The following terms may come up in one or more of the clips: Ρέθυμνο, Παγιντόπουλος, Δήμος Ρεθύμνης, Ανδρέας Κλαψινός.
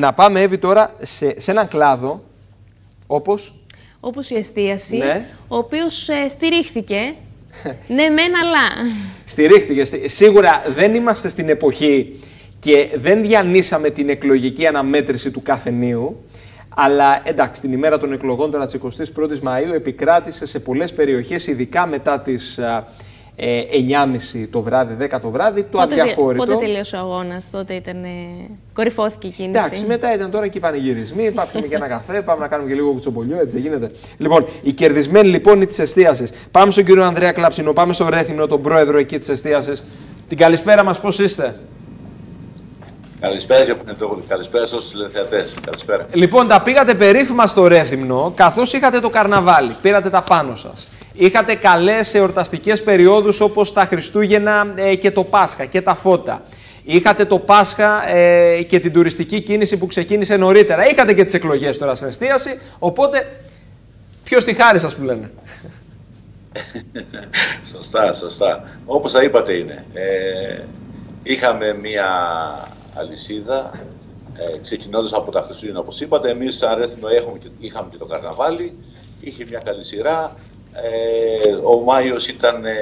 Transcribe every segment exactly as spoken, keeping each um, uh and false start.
Να πάμε, Εύη, τώρα σε, σε έναν κλάδο όπως... Όπως η εστίαση, ναι. Ο οποίος ε, στηρίχθηκε. Ναι, μεν, αλλά... Στηρίχθηκε. Σίγουρα δεν είμαστε στην εποχή και δεν διανύσαμε την εκλογική αναμέτρηση του καθενείου, αλλά εντάξει, την ημέρα των εκλογών τώρα της εικοστής πρώτης Μαΐου επικράτησε σε πολλές περιοχές, ειδικά μετά τις... Ε, εννιάμιση το βράδυ, δέκα το βράδυ, το αδιαφόρητο. Πότε τελείωσε ο αγώνας, τότε ήταν. Ε, κορυφώθηκε η κίνηση. Εντάξει, μετά ήταν τώρα και οι πανηγυρισμοί. Πάμε και ένα καφέ, πάμε να κάνουμε και λίγο κουτσομπολιό, έτσι δεν γίνεται. Λοιπόν, οι κερδισμένοι λοιπόν τη εστίαση. Πάμε στον κύριο Ανδρέα Κλαψινό, πάμε στο Ρέθυμνο, τον πρόεδρο εκεί τη εστίαση. Την καλησπέρα μας, πώς είστε? Καλησπέρα, καλησπέρα στους τηλεθεατές. Καλησπέρα. Λοιπόν, τα πήγατε περίφημα στο Ρέθυμνο, καθώς είχατε το καρναβάλι, πήρατε τα πάνω σας. Είχατε καλές εορταστικές περιόδους όπως τα Χριστούγεννα ε, και το Πάσχα και τα φώτα. Είχατε το Πάσχα ε, και την τουριστική κίνηση που ξεκίνησε νωρίτερα. Είχατε και τις εκλογές τώρα στην εστίαση, οπότε ποιος τη χάρη σας που λένε. Σωστά, σωστά. Όπως τα είπατε είναι. Ε, είχαμε μία αλυσίδα, ε, ξεκινώντας από τα Χριστούγεννα όπως είπατε. Εμείς σαν Ρέθυμνο είχαμε και το καρναβάλι, είχε μια καλή σειρά. Ε, ο Μάιος ήταν ε,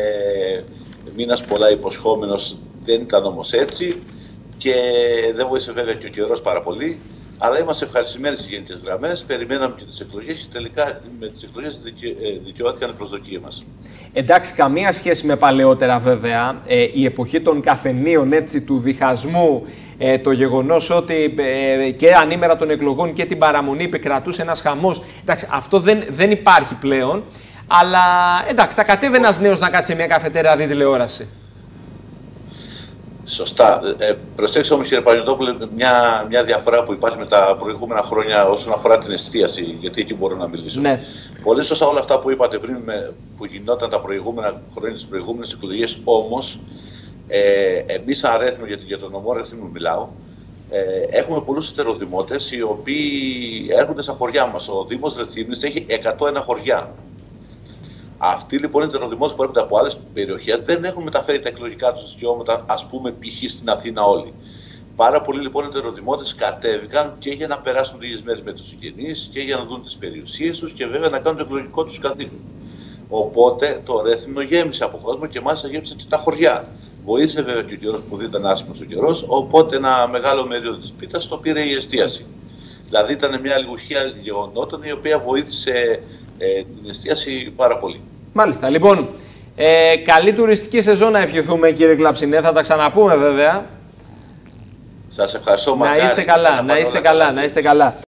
μήνας πολλά υποσχόμενος, δεν ήταν όμως έτσι και δεν βοήθησε βέβαια και ο καιρός πάρα πολύ, αλλά είμαστε ευχαριστημένοι στις γενικές γραμμές, περιμέναμε και τις εκλογές και τελικά με τις εκλογές δικαι, ε, δικαιώθηκαν οι προσδοκίες μας. Εντάξει, καμία σχέση με παλαιότερα βέβαια, ε, η εποχή των καφενείων, έτσι, του διχασμού, ε, το γεγονός ότι ε, και ανήμερα των εκλογών και την παραμονή επικρατούσε ένας χαμός. Εντάξει, αυτό δεν, δεν υπάρχει πλέον. Αλλά εντάξει, θα κατέβει ένας νέος να κάτσει σε μια καφετέρια να δει τηλεόραση. Σωστά. Ε, προσέξτε όμως, κύριε Παγιντόπουλε, μια, μια διαφορά που υπάρχει με τα προηγούμενα χρόνια όσον αφορά την εστίαση, γιατί εκεί μπορώ να μιλήσω. Ναι. Πολύ σωστά όλα αυτά που είπατε πριν, με, που γινόταν τα προηγούμενα χρόνια, τις προηγούμενες εκλογές, όμως ε, εμείς σαν Ρέθυμνο, γιατί για τον νομό Ρεθύμνου μιλάω, ε, έχουμε πολλούς ετεροδημότες οι οποίοι έρχονται στα χωριά μας. Ο Δήμος Ρεθύμνης έχει εκατό ένα χωριά. Αυτοί λοιπόν οι ετεροδημότες που έρχονται από άλλες περιοχές δεν έχουν μεταφέρει τα εκλογικά τους δικαιώματα, ας πούμε, π.χ. στην Αθήνα όλοι. Πάρα πολλοί λοιπόν οι ετεροδημότες κατέβηκαν και για να περάσουν λίγες μέρες με τους συγγενείς και για να δουν τις περιουσίες τους και βέβαια να κάνουν το εκλογικό τους καθήκον. Οπότε το Ρέθυμνο γέμισε από κόσμο και μάλιστα γέμισε και τα χωριά. Βοήθησε βέβαια και ο καιρός που δεν ήταν άσχημος ο καιρός, οπότε ένα μεγάλο μερίδιο της πίτας το πήρε η εστίαση. Δηλαδή ήταν μια λιγουχία γεγονότων η οποία βοήθησε ε, την εστίαση πάρα πολύ. Μάλιστα. Λοιπόν, ε, καλή τουριστική σεζόν να ευχηθούμε, κύριε Κλαψινέ. Θα τα ξαναπούμε βέβαια. Σας ευχαριστώ. Να είστε μακάρι, καλά, να είστε καλά, να είστε καλά.